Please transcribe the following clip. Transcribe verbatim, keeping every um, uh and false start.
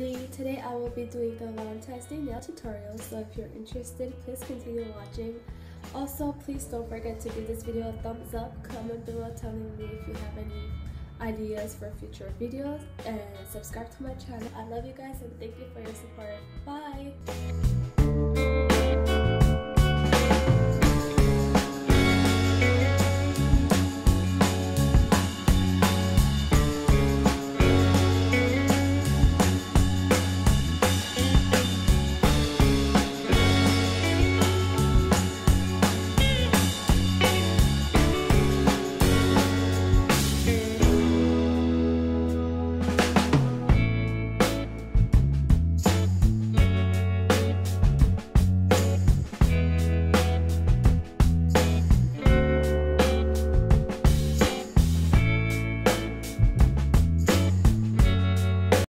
everybody! Today I will be doing a Valentine's Day nail tutorial, so if you're interested, please continue watching. Also, please don't forget to give this video a thumbs up, comment below telling me if you have any ideas for future videos, and subscribe to my channel. I love you guys and thank you for your support. Bye!